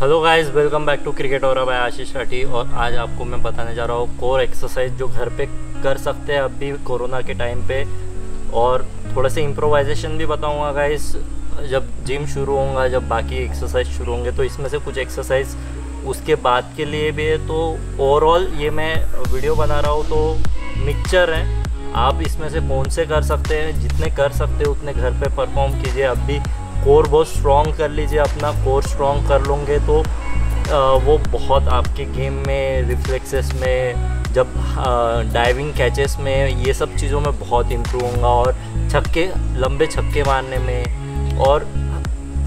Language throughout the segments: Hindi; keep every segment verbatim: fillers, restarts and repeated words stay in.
Hello guys, welcome back to cricket aura by Ashish Rathi. और आज आपको मैं बताने जा रहा हूँ कोर एक्सरसाइज जो घर पे कर सकते हैं अभी कोरोना के टाइम पे। और थोड़ा से इम्प्रोवाइजेशन भी बताऊँगा गाइस। जब जिम शुरू होगा, जब बाकी एक्सरसाइज शुरू होंगे, तो इसमें से कुछ एक्सरसाइज उसके बाद के लिए भी है। तो ओवरऑल ये मैं वीडियो बना रहा हूँ, तो मिक्सचर है। आप इसमें से कौन से कर सकते हैं, जितने कर सकते हैं उतने घर पे परफॉर्म कीजिए। अब भी कोर बहुत स्ट्रॉन्ग कर लीजिए, अपना कोर स्ट्रॉन्ग कर लोगे तो वो बहुत आपके गेम में, रिफ्लेक्सेस में, जब डाइविंग कैचेस में, ये सब चीज़ों में बहुत इम्प्रूव होगा। और छक्के, लंबे छक्के मारने में। और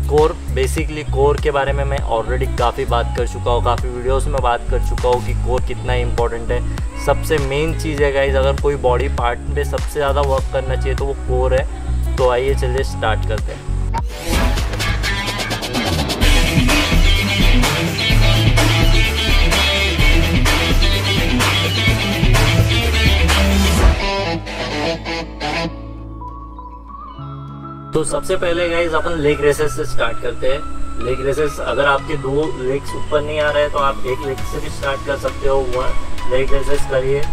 कोर, बेसिकली कोर के बारे में मैं ऑलरेडी काफ़ी बात कर चुका हूँ, काफ़ी वीडियोस में बात कर चुका हूँ कि कोर कितना इम्पोर्टेंट है। सबसे मेन चीज़ है गाइस, अगर कोई बॉडी पार्ट पे सबसे ज़्यादा वर्क करना चाहिए तो वो कोर है। तो आइए चलिए स्टार्ट करते हैं। तो सबसे पहले गाइज अपन लेग रेसेस से स्टार्ट करते हैं। लेग रेसेस, अगर आपके दो लेग्स ऊपर नहीं आ रहे हैं तो आप एक लेग से भी स्टार्ट कर सकते हो। वन लेग रेसेस करिए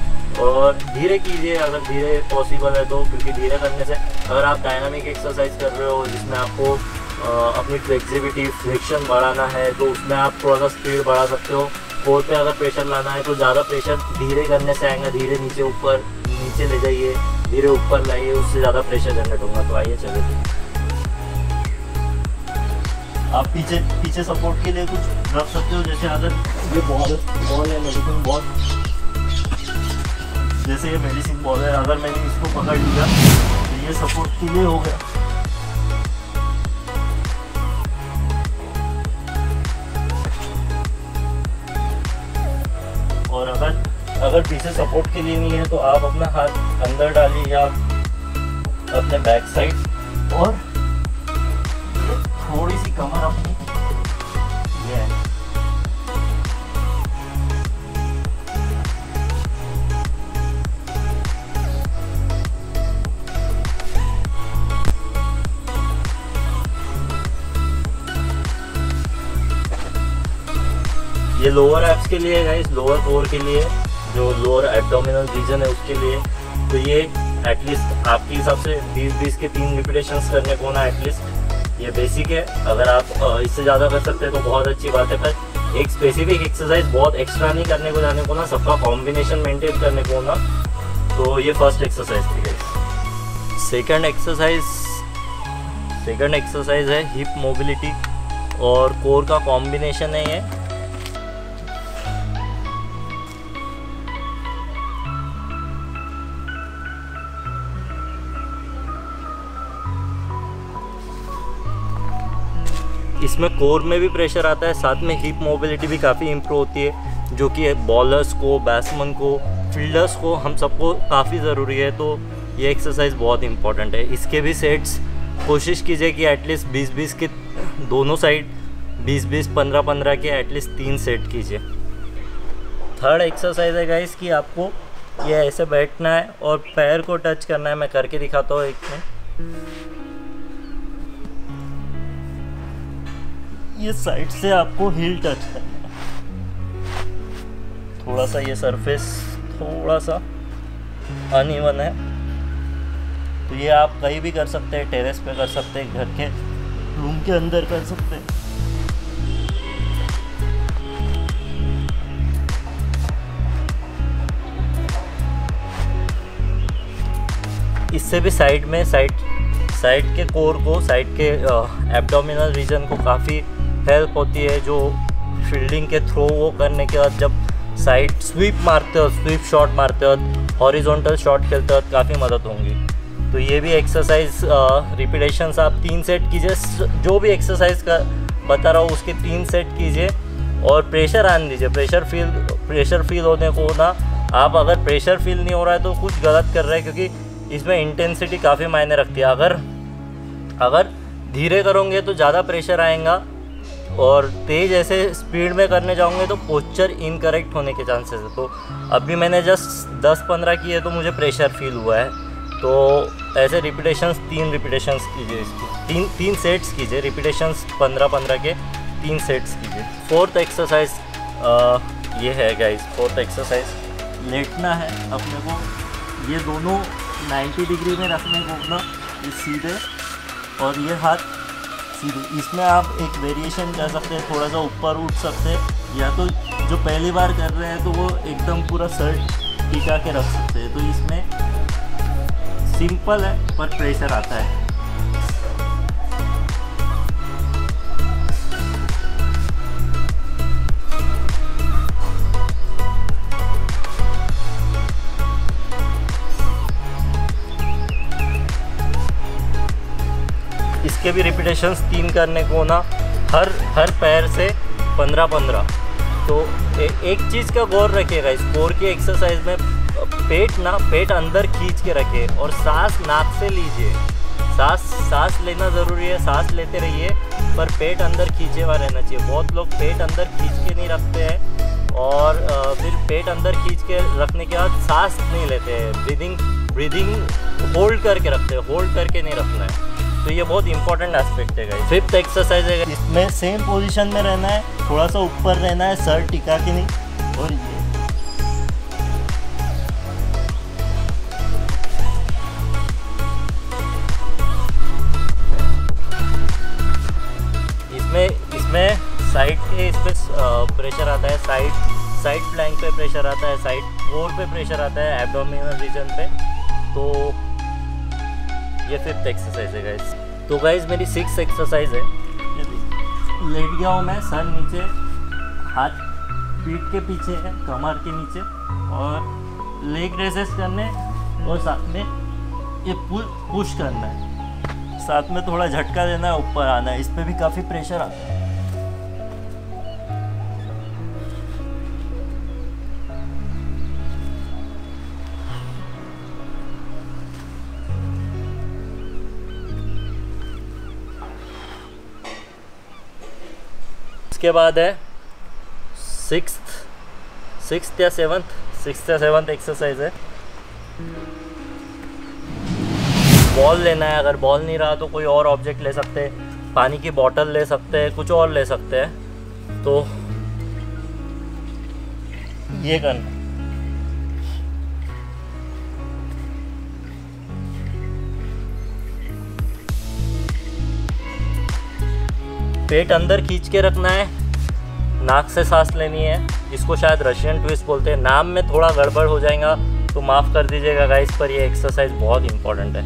और धीरे कीजिए अगर धीरे पॉसिबल है तो, क्योंकि धीरे करने से, अगर आप डायनामिक एक्सरसाइज कर रहे हो जिसमें आपको आ, अपनी फ्लेक्सिबिलिटी, फ्रिक्शन बढ़ाना है, तो उसमें आप थोड़ा सा स्पीड बढ़ा सकते हो। कोर पे अगर प्रेशर लाना है तो ज़्यादा प्रेशर धीरे करने से आएगा। धीरे नीचे, ऊपर, नीचे ले जाइए, धीरे ऊपर लाइए, उससे ज़्यादा प्रेशर जनरेट होगा। तो आइए चले आप पीछे पीछे सपोर्ट के लिए कुछ रख सकते हो। जैसे अगर ये बॉल बॉल है, मेडिसिन बॉल, जैसे ये मेडिसिन बॉल है, अगर मैंने इसको पकड़ लिया तो ये सपोर्ट के लिए हो गया। और अगर अगर पीछे सपोर्ट के लिए नहीं है तो आप अपना हाथ अंदर डालिए या अपने बैक साइड, और थोड़ी सी कमर अपनी ये ये लोअर एब्स के लिए है, इस लोअर कोर के लिए, जो लोअर एब्डोमिनल रीजन है उसके लिए। तो ये एटलीस्ट आपके हिसाब से बीस बीस के तीन रिपीटेशंस करने को ना, एटलीस्ट ये बेसिक है। अगर आप इससे ज़्यादा कर सकते हैं तो बहुत अच्छी बात है, पर एक स्पेसिफिक एक्सरसाइज बहुत एक्स्ट्रा नहीं करने को जाने को ना, सबका कॉम्बिनेशन मेंटेन करने को ना। तो ये फर्स्ट एक्सरसाइज थी guys. Second exercise second exercise है हिप मोबिलिटी और कोर का कॉम्बिनेशन है ये। इसमें कोर में भी प्रेशर आता है, साथ में हिप मोबिलिटी भी काफ़ी इम्प्रूव होती है, जो कि बॉलर्स को, बैट्समैन को, फील्डर्स को, हम सबको काफ़ी ज़रूरी है। तो ये एक्सरसाइज बहुत इम्पॉर्टेंट है। इसके भी सेट्स कोशिश कीजिए कि एटलीस्ट बीस बीस के दोनों साइड, बीस बीस, पंद्रह पंद्रह के एटलीस्ट तीन सेट कीजिए। थर्ड एक्सरसाइज है गाइस कि आपको ये ऐसे बैठना है और पैर को टच करना है। मैं करके दिखाता हूँ एक में। ये साइड से आपको हील टच करना है, थोड़ा सा ये सरफेस थोड़ा सा अनइवन है, तो ये आप कहीं भी कर सकते हैं, टेरेस पे कर सकते हैं, घर के रूम के अंदर कर सकते हैं। इससे भी साइड में, साइड साइड के कोर को, साइड के एब्डोमिनल रीजन को काफ़ी हेल्प होती है। जो फील्डिंग के थ्रो वो करने के बाद जब साइड स्वीप मारते हो, स्वीप शॉट मारते हो, हॉरिजॉन्टल शॉट खेलते हो, काफ़ी मदद होंगी। तो ये भी एक्सरसाइज रिपीटेशंस आप तीन सेट कीजिए। जो भी एक्सरसाइज का बता रहा हूँ उसके तीन सेट कीजिए और प्रेशर आने दीजिए। प्रेशर फील प्रेशर फील होने को ना, आप अगर प्रेशर फील नहीं हो रहा है तो कुछ गलत कर रहे हैं, क्योंकि इसमें इंटेंसिटी काफ़ी मायने रखती है। अगर अगर धीरे करोगे तो ज़्यादा प्रेशर आएगा, और तेज ऐसे स्पीड में करने जाओगे तो पोस्चर इनकरेक्ट होने के चांसेस है। तो अभी मैंने जस्ट दस पंद्रह किए तो मुझे प्रेशर फील हुआ है। तो ऐसे रिपीटेशंस, तीन रिपीटेशंस कीजिए, इसको तीन तीन सेट्स कीजिए, रिपीटेशंस पंद्रह पंद्रह के। तीन सेट्स कीजिए। फोर्थ एक्सरसाइज ये है गाइस, फोर्थ एक्सरसाइज लेटना है अपने को, ये दोनों नब्बे डिग्री में रखने को अपना, ये सीधे और ये हाथ सीधे। इसमें आप एक वेरिएशन कर सकते हैं, थोड़ा सा ऊपर उठ सकते हैं, या तो जो पहली बार कर रहे हैं तो वो एकदम पूरा सर टिका के रख सकते हैं। तो इसमें सिंपल है पर प्रेशर आता है। इसके भी रिपीटेशंस तीन करने को ना, हर हर पैर से पंद्रह पंद्रह। तो ए, एक चीज़ का गौर रखिएगा इस कोर की एक्सरसाइज में, पेट ना पेट अंदर खींच के रखिए और सांस नाक से लीजिए। सांस सांस लेना ज़रूरी है, सांस लेते रहिए पर पेट अंदर खींचे हुआ रहना चाहिए। बहुत लोग पेट अंदर खींच के नहीं रखते हैं और फिर पेट अंदर खींच के रखने के बाद सांस नहीं लेते हैं। ब्रीदिंग ब्रीदिंग होल्ड करके रखते हैं, होल्ड करके नहीं रखना है। तो ये बहुत इंपॉर्टेंट एस्पेक्ट है गाइस। फिफ्थ एक्सरसाइज है गाइस, इसमें सेम पोजीशन में रहना है, थोड़ा सा ऊपर रहना है, सर टिका के नहीं। और ये इसमें इसमें साइड के इस पर प्रेशर आता है, साइड साइड फ्लैंक पे प्रेशर आता है, साइड कोर पे प्रेशर आता है, एब्डोमिनल रीजन पे। तो ये फिफ्थ एक्सरसाइज है गाइस। तो गाइस मेरी सिक्स एक्सरसाइज है, लेट गया हूँ मैं, सर नीचे, हाथ पीठ के पीछे है, कमर के नीचे, और लेग रेसेस करने और साथ में ये पुश करना है, साथ में थोड़ा झटका देना है, ऊपर आना है। इस पर भी काफ़ी प्रेशर आता है। इसके बाद है सिक्स्थ सिक्स्थ या सेवन्थ सिक्स्थ या सेवन्थ एक्सरसाइज है। बॉल लेना है, अगर बॉल नहीं रहा तो कोई और ऑब्जेक्ट ले सकते हैं, पानी की बोतल ले सकते हैं, कुछ और ले सकते हैं। तो ये करना, पेट अंदर खींच के रखना है, नाक से सांस लेनी है। इसको शायद रशियन ट्विस्ट बोलते हैं, नाम में थोड़ा गड़बड़ हो जाएगा तो माफ़ कर दीजिएगा गाइस, पर ये एक्सरसाइज बहुत इंपॉर्टेंट है,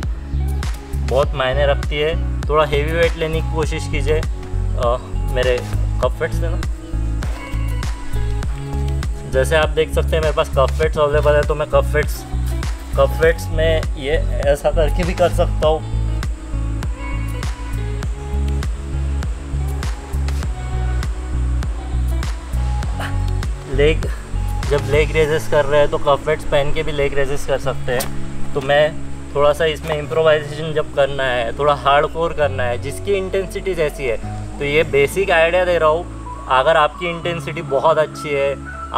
बहुत मायने रखती है। थोड़ा हेवी वेट लेने की कोशिश कीजिए, मेरे कफ वेट्स है ना, जैसे आप देख सकते हैं मेरे पास कफ वेट्स अवेलेबल है। तो मैं कफ वेट्स कफ वेट्स में ये ऐसा करके भी कर सकता हूँ। लेग जब लेग रेजेस कर रहे हैं तो कफ वेट्स पहन के भी लेग रेजेस कर सकते हैं। तो मैं थोड़ा सा इसमें इम्प्रोवाइजेशन जब करना है, थोड़ा हार्डकोर करना है, जिसकी इंटेंसिटी जैसी है। तो ये बेसिक आइडिया दे रहा हूँ, अगर आपकी इंटेंसिटी बहुत अच्छी है,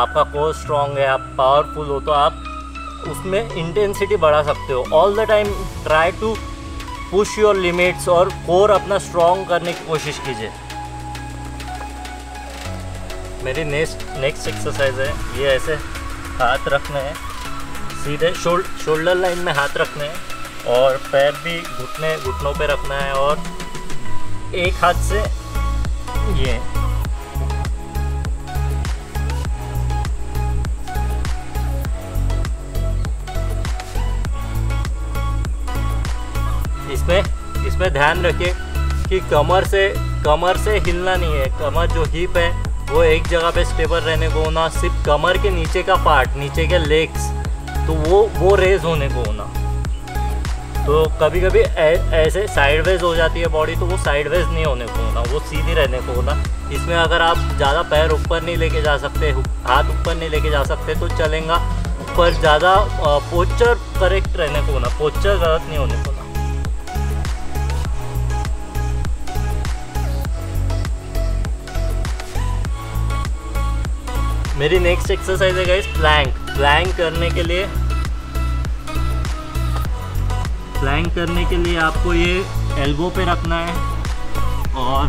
आपका कोर स्ट्रॉन्ग है, आप पावरफुल हो, तो आप उसमें इंटेंसिटी बढ़ा सकते हो। All the time try to push your limits और कोर अपना स्ट्रॉन्ग करने की कोशिश कीजिए। मेरी नेक्स्ट नेक्स्ट एक्सरसाइज है, ये ऐसे हाथ रखने हैं सीधे, शोल्ड शोल्डर लाइन में हाथ रखने हैं और पैर भी घुटने घुटनों पे रखना है, और एक हाथ से ये इसमें इसमें ध्यान रखिए कि कमर से कमर से हिलना नहीं है। कमर जो हिप है वो एक जगह पे स्टेबल रहने को होना, सिर्फ कमर के नीचे का पार्ट, नीचे के लेग्स, तो वो वो रेज होने को होना। तो कभी कभी ऐसे साइडवेज हो जाती है बॉडी, तो वो साइडवेज नहीं होने को होना, वो सीधी रहने को होना। इसमें अगर आप ज़्यादा पैर ऊपर नहीं लेके जा सकते, हाथ ऊपर नहीं लेके जा सकते तो चलेगा, पर ज़्यादा पोस्चर करेक्ट रहने को होना, पोस्चर गलत नहीं होने को होना। मेरी नेक्स्ट एक्सरसाइज है गाइस प्लैंक। प्लैंक करने के लिए प्लैंक करने के लिए आपको ये एल्बो पे रखना है और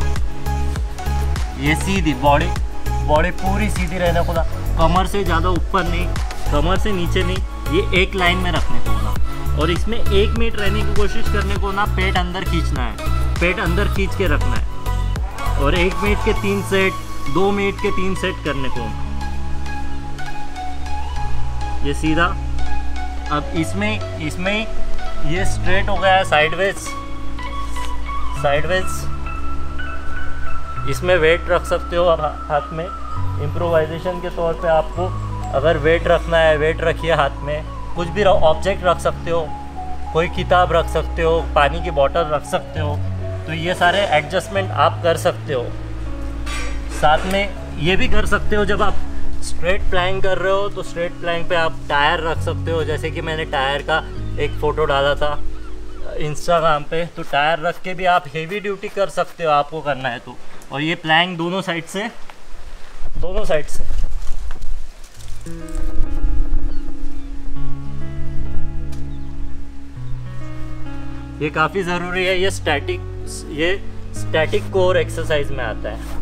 ये सीधी बॉडी बॉडी पूरी सीधी रहने को बोला, कमर से ज़्यादा ऊपर नहीं, कमर से नीचे नहीं, ये एक लाइन में रखने को बोला। और इसमें एक मिनट रहने की कोशिश करने को ना पेट अंदर खींचना है, पेट अंदर खींच के रखना है। और एक मिनट के तीन सेट, दो मिनट के तीन सेट करने को। ये सीधा, अब इसमें इसमें ये स्ट्रेट हो गया है, साइडवेज साइडवेज। इसमें वेट रख सकते हो आप हाथ में, इम्प्रोवाइजेशन के तौर पे आपको अगर वेट रखना है वेट रखिए हाथ में, कुछ भी ऑब्जेक्ट रख सकते हो, कोई किताब रख सकते हो, पानी की बोतल रख सकते हो। तो ये सारे एडजस्टमेंट आप कर सकते हो। साथ में ये भी कर सकते हो, जब आप स्ट्रेट प्लैंक कर रहे हो तो स्ट्रेट प्लैंक पे आप टायर रख सकते हो, जैसे कि मैंने टायर का एक फ़ोटो डाला था इंस्टाग्राम पे। तो टायर रख के भी आप हेवी ड्यूटी कर सकते हो, आपको करना है तो। और ये प्लैंक दोनों साइड से, दोनों साइड से। ये काफ़ी ज़रूरी है। ये स्टैटिक ये स्टैटिक कोर एक्सरसाइज में आता है।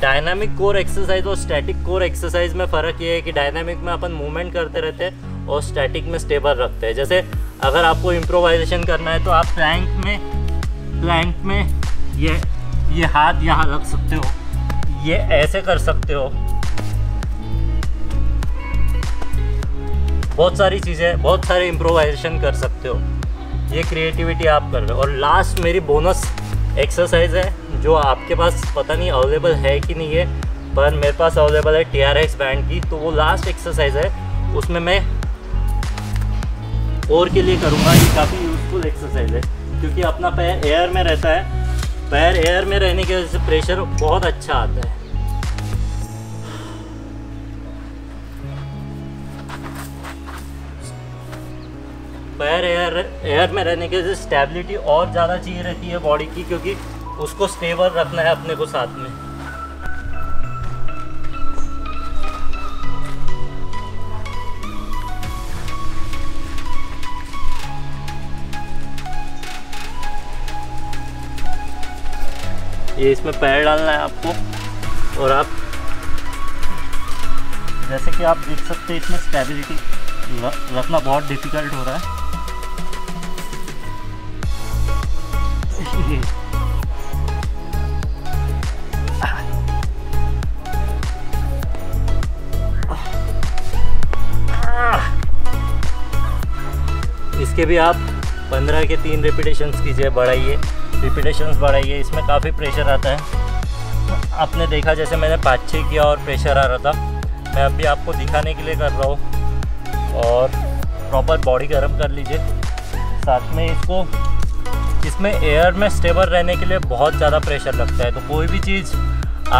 डायनामिक कोर एक्सरसाइज और स्टैटिक कोर एक्सरसाइज में फ़र्क ये है कि डायनामिक में अपन मूवमेंट करते रहते हैं और स्टैटिक में स्टेबल रखते हैं। जैसे अगर आपको इम्प्रोवाइजेशन करना है तो आप प्लैंक में प्लैंक में ये ये हाथ यहाँ रख सकते हो, ये ऐसे कर सकते हो। बहुत सारी चीज़ें, बहुत सारे इम्प्रोवाइजेशन कर सकते हो। ये क्रिएटिविटी आप कर रहे हो। और लास्ट मेरी बोनस एक्सरसाइज है जो आपके पास पता नहीं अवेलेबल है कि नहीं है, पर मेरे पास अवेलेबल है टी आर एक्स बैंड की। तो वो लास्ट एक्सरसाइज है, उसमें मैं कोर के लिए करूँगा। ये काफ़ी यूजफुल एक्सरसाइज है क्योंकि अपना पैर एयर में रहता है, पैर एयर में रहने की वजह से प्रेशर बहुत अच्छा आता है। पैर एयर एयर में रहने की वजह से स्टेबिलिटी और ज़्यादा चाहिए रहती है बॉडी की, क्योंकि उसको स्टेबल रखना है अपने को। साथ में ये इसमें पैर डालना है आपको, और आप जैसे कि आप देख सकते हैं इसमें स्टेबिलिटी रखना बहुत डिफिकल्ट हो रहा है। इसके भी आप पंद्रह के तीन रिपीटेशंस कीजिए, बढ़ाइए रिपीटेशंस बढ़ाइए। इसमें काफ़ी प्रेशर आता है। आपने देखा जैसे मैंने पाँच छः किया और प्रेशर आ रहा था। मैं अभी आपको दिखाने के लिए कर रहा हूँ। और प्रॉपर बॉडी गर्म कर लीजिए। साथ में इसको इसमें एयर में स्टेबल रहने के लिए बहुत ज़्यादा प्रेशर लगता है। तो कोई भी चीज़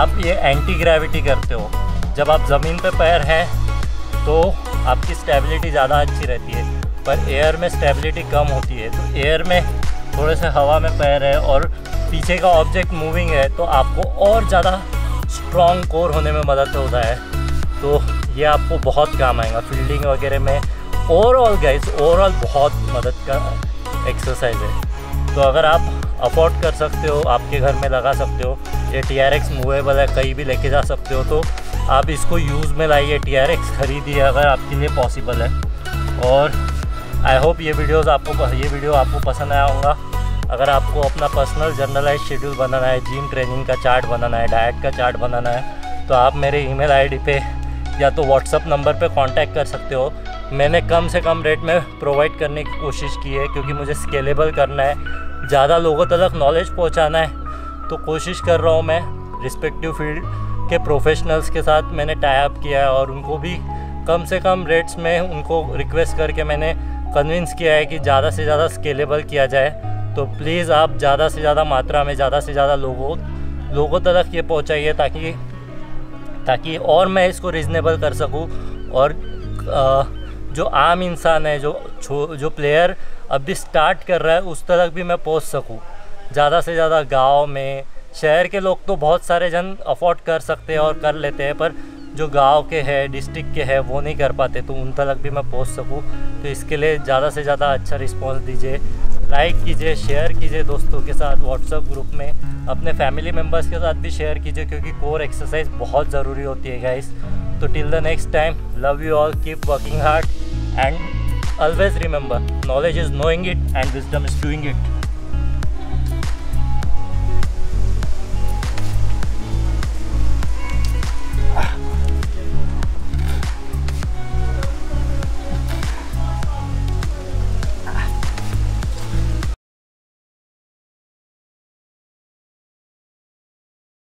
आप ये एंटी ग्रेविटी करते हो। जब आप ज़मीन पर पैर हैं तो आपकी स्टेबिलिटी ज़्यादा अच्छी रहती है, पर एयर में स्टेबिलिटी कम होती है। तो एयर में थोड़े से हवा में पैर है और पीछे का ऑब्जेक्ट मूविंग है तो आपको और ज़्यादा स्ट्रॉन्ग कोर होने में मदद होता है। तो ये आपको बहुत काम आएगा फील्डिंग वगैरह में। ओवरऑल गाइस ओवरऑल बहुत मदद का एक्सरसाइज है। तो अगर आप अफोर्ड कर सकते हो, आपके घर में लगा सकते हो। ये टी आर एक्स मूवेबल है, कहीं भी लेके जा सकते हो। तो आप इसको यूज़ में लाइए, टी आर एक्स खरीदिए अगर आपके लिए पॉसिबल है। और आई होप ये वीडियोस आपको ये वीडियो आपको पसंद आया होगा। अगर आपको अपना पर्सनल जर्नलाइज शेड्यूल बनाना है, जिम ट्रेनिंग का चार्ट बनाना है, डाइट का चार्ट बनाना है, तो आप मेरे ईमेल आईडी पे या तो व्हाट्सअप नंबर पे कांटेक्ट कर सकते हो। मैंने कम से कम रेट में प्रोवाइड करने की कोशिश की है क्योंकि मुझे स्केलेबल करना है, ज़्यादा लोगों तक नॉलेज पहुँचाना है। तो कोशिश कर रहा हूँ मैं, रिस्पेक्टिव फील्ड के प्रोफेशनल्स के साथ मैंने टाई अप किया है और उनको भी कम से कम रेट्स में उनको रिक्वेस्ट करके मैंने कन्विंस किया है कि ज़्यादा से ज़्यादा स्केलेबल किया जाए। तो प्लीज़ आप ज़्यादा से ज़्यादा मात्रा में ज़्यादा से ज़्यादा लोगों लोगों तक ये पहुँचाइए, ताकि ताकि और मैं इसको रीज़नेबल कर सकूँ। और आ, जो आम इंसान है, जो जो प्लेयर अभी स्टार्ट कर रहा है, उस तक भी मैं पहुँच सकूँ ज़्यादा से ज़्यादा। गाँव में, शहर के लोग तो बहुत सारे जन अफोर्ड कर सकते हैं और कर लेते हैं, पर जो गांव के हैं, डिस्ट्रिक्ट के हैं, वो नहीं कर पाते। तो उन तक भी मैं पहुंच सकूं। तो इसके लिए ज़्यादा से ज़्यादा अच्छा रिस्पॉन्स दीजिए। लाइक कीजिए, शेयर कीजिए दोस्तों के साथ, व्हाट्सएप ग्रुप में, अपने फैमिली मेम्बर्स के साथ भी शेयर कीजिए, क्योंकि कोर एक्सरसाइज बहुत ज़रूरी होती है गाइस। तो till the next time, love you all, keep working hard and always remember, knowledge is knowing it and wisdom is doing it.